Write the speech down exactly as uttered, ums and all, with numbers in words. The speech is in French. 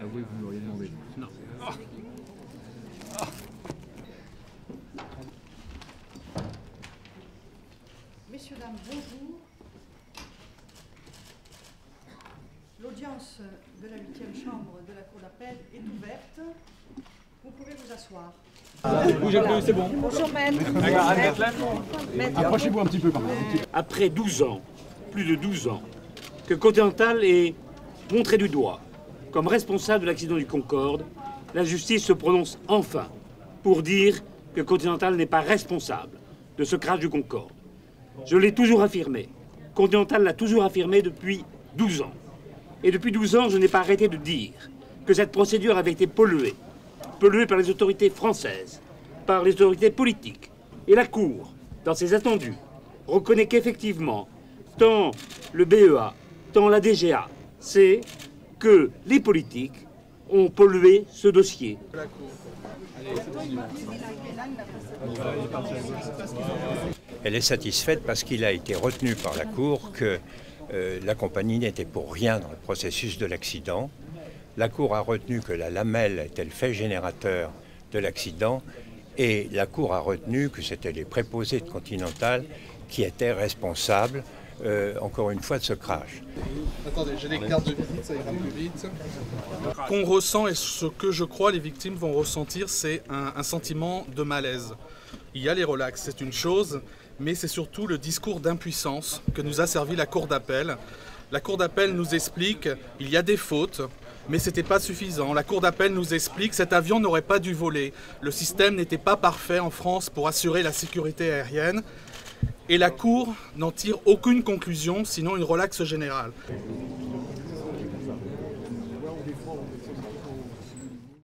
Ah oui, vous m'auriez demandé. Non. Oh. Oh. Messieurs, dames, bonjour. L'audience de la huitième chambre de la Cour d'appel est ouverte. Vous pouvez vous asseoir. Ah, voilà. C'est bon. Bonjour, maître. Approchez-vous un petit peu, par contre. Après douze ans, plus de douze ans, que Continental est montré du doigt comme responsable de l'accident du Concorde, la justice se prononce enfin pour dire que Continental n'est pas responsable de ce crash du Concorde. Je l'ai toujours affirmé. Continental l'a toujours affirmé depuis douze ans. Et depuis douze ans, je n'ai pas arrêté de dire que cette procédure avait été polluée. Polluée par les autorités françaises, par les autorités politiques. Et la Cour, dans ses attendus, reconnaît qu'effectivement, tant le B E A, tant la D G A C, c'est que les politiques ont pollué ce dossier. Elle est satisfaite parce qu'il a été retenu par la Cour que euh, la compagnie n'était pour rien dans le processus de l'accident. La Cour a retenu que la lamelle était le fait générateur de l'accident et la Cour a retenu que c'était les préposés de Continental qui étaient responsables, euh, encore une fois, de ce crash. Attendez, j'ai des cartes de visite, ça ira plus vite. Qu'on ressent et ce que je crois les victimes vont ressentir, c'est un, un sentiment de malaise. Il y a les relax, c'est une chose, mais c'est surtout le discours d'impuissance que nous a servi la Cour d'appel. La Cour d'appel nous explique qu'il y a des fautes, mais ce n'était pas suffisant. La Cour d'appel nous explique que cet avion n'aurait pas dû voler. Le système n'était pas parfait en France pour assurer la sécurité aérienne. Et la Cour n'en tire aucune conclusion, sinon une relaxe générale.